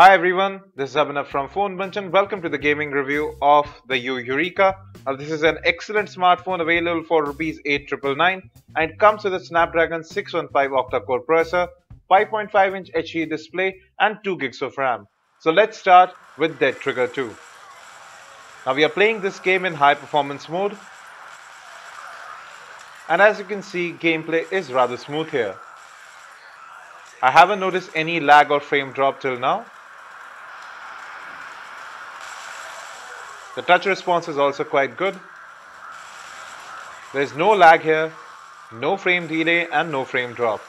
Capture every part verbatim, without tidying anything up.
Hi everyone, this is Abhinav from PhoneBunch and welcome to the gaming review of the Y U Yureka. Now this is an excellent smartphone available for rupees eight nine nine nine and it comes with a Snapdragon six one five octa-core processor, five point five inch H D display and two gigs of RAM. So let's start with Dead Trigger two. Now we are playing this game in high performance mode and as you can see gameplay is rather smooth here. I haven't noticed any lag or frame drop till now. The touch response is also quite good. There is no lag here, no frame delay and no frame drop.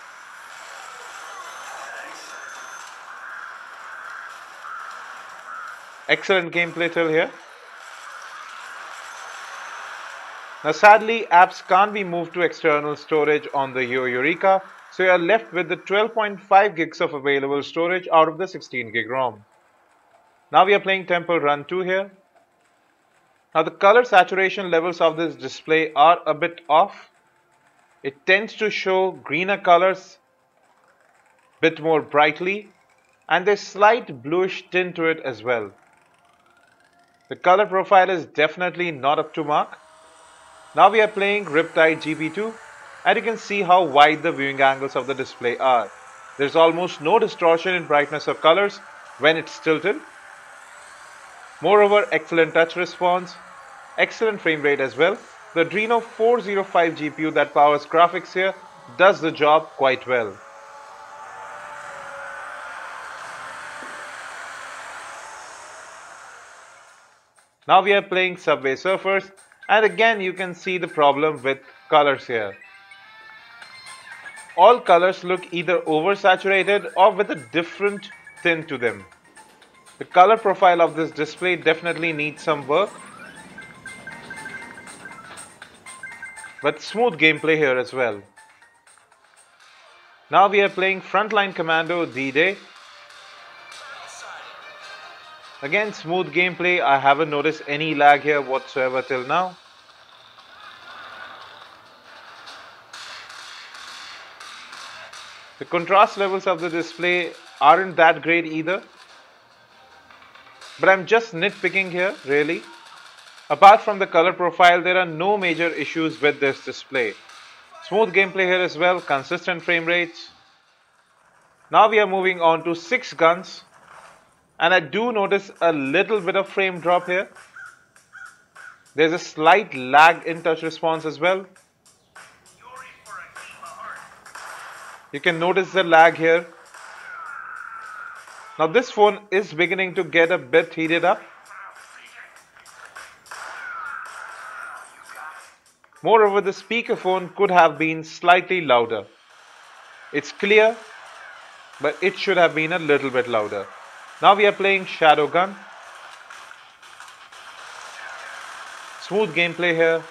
Excellent gameplay till here. Now sadly, apps can't be moved to external storage on the Y U Yureka, so you are left with the twelve point five gigs of available storage out of the sixteen gig ROM. Now we are playing Temple Run two here. Now the color saturation levels of this display are a bit off. It tends to show greener colors a bit more brightly and there's slight bluish tint to it as well. The color profile is definitely not up to mark. Now we are playing Riptide G P two and you can see how wide the viewing angles of the display are. There's almost no distortion in brightness of colors when it's tilted. Moreover, excellent touch response, excellent frame rate as well. The Adreno four oh five G P U that powers graphics here does the job quite well. Now we are playing Subway Surfers and again you can see the problem with colors here. All colors look either oversaturated or with a different tint to them. The color profile of this display definitely needs some work. But smooth gameplay here as well. Now we are playing Frontline Commando D-Day. Again, smooth gameplay. I haven't noticed any lag here whatsoever till now. The contrast levels of the display aren't that great either. But I'm just nitpicking here, really. Apart from the color profile, there are no major issues with this display. Smooth gameplay here as well, consistent frame rates. Now we are moving on to six guns. And I do notice a little bit of frame drop here. There's a slight lag in touch response as well. You can notice the lag here. Now this phone is beginning to get a bit heated up. Moreover, the speakerphone could have been slightly louder. It's clear, but it should have been a little bit louder. Now we are playing Shadowgun. Smooth gameplay here.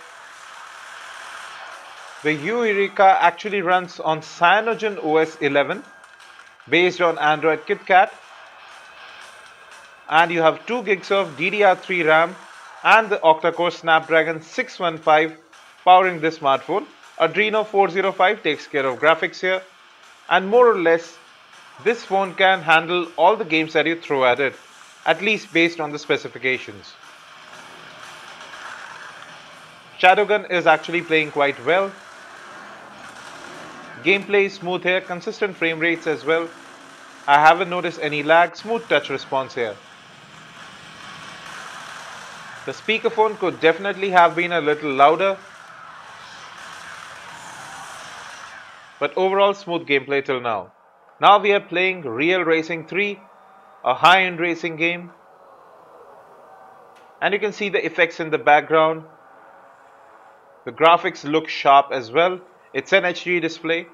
The Y U Yureka actually runs on Cyanogen O S eleven based on Android KitKat and you have two gigs of D D R three RAM and the octa-core Snapdragon six one five powering this smartphone. Adreno four oh five takes care of graphics here and more or less this phone can handle all the games that you throw at it, at least based on the specifications. Shadowgun is actually playing quite well. Gameplay is smooth here, consistent frame rates as well. I haven't noticed any lag, smooth touch response here. The speakerphone could definitely have been a little louder. But overall smooth gameplay till now. Now we are playing Real Racing three, a high-end racing game. And you can see the effects in the background. The graphics look sharp as well. It's an H D display,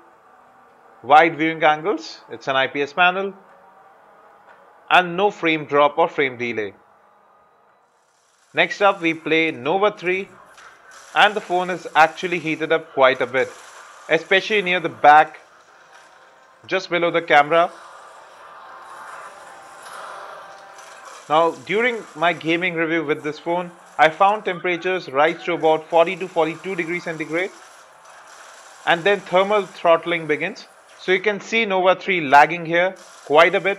wide viewing angles, it's an I P S panel, and no frame drop or frame delay. Next up we play Nova three and the phone is actually heated up quite a bit, especially near the back, just below the camera. Now during my gaming review with this phone, I found temperatures rise to about forty to forty-two degrees centigrade and then thermal throttling begins. So you can see Nova three lagging here quite a bit.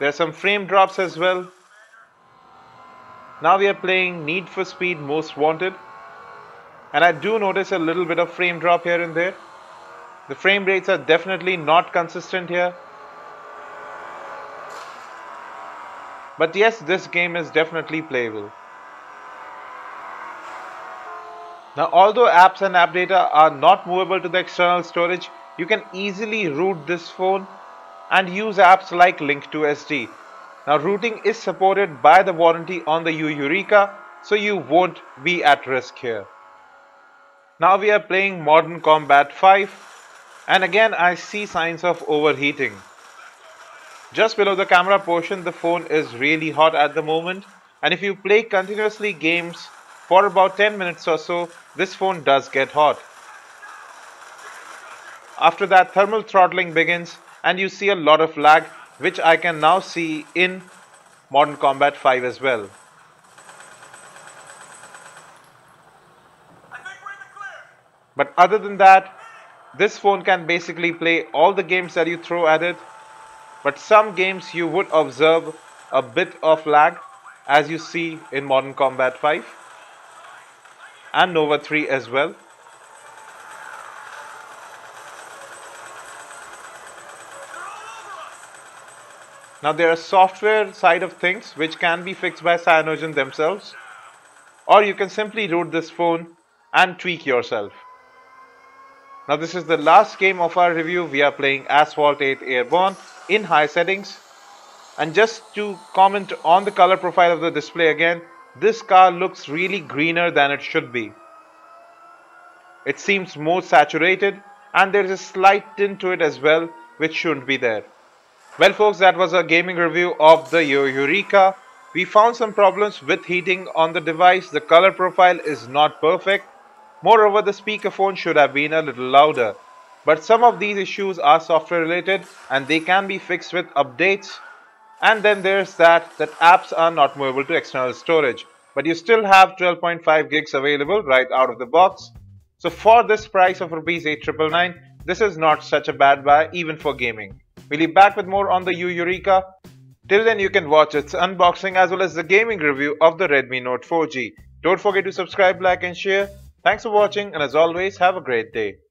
There are some frame drops as well. Now we are playing Need for Speed Most Wanted, and I do notice a little bit of frame drop here and there. The frame rates are definitely not consistent here. But yes, this game is definitely playable. Now, although apps and app data are not movable to the external storage, you can easily root this phone and use apps like Link two S D. Now, rooting is supported by the warranty on the Y U Yureka, so you won't be at risk here. Now we are playing Modern Combat five, and again I see signs of overheating. Just below the camera portion, the phone is really hot at the moment, and if you play continuously games for about ten minutes or so, this phone does get hot. After that, thermal throttling begins and you see a lot of lag, which I can now see in Modern Combat five as well. But other than that, this phone can basically play all the games that you throw at it, but some games you would observe a bit of lag, as you see in Modern Combat five and Nova three as well. Now there are software side of things which can be fixed by Cyanogen themselves, or you can simply root this phone and tweak yourself. Now this is the last game of our review. We are playing Asphalt eight Airborne in high settings. And just to comment on the color profile of the display again, this car looks really greener than it should be. It seems more saturated, and there is a slight tint to it as well, which shouldn't be there. Well folks, that was our gaming review of the Y U Yureka. We found some problems with heating on the device. The color profile is not perfect. Moreover, the speakerphone should have been a little louder. But some of these issues are software related and they can be fixed with updates. And then there's that, that apps are not movable to external storage. But you still have twelve point five gigs available right out of the box. So for this price of rupees eight nine nine nine, this is not such a bad buy even for gaming. We'll be back with more on the Y U Yureka. Till then, you can watch its unboxing as well as the gaming review of the Redmi Note four G. Don't forget to subscribe, like and share. Thanks for watching, and as always, have a great day.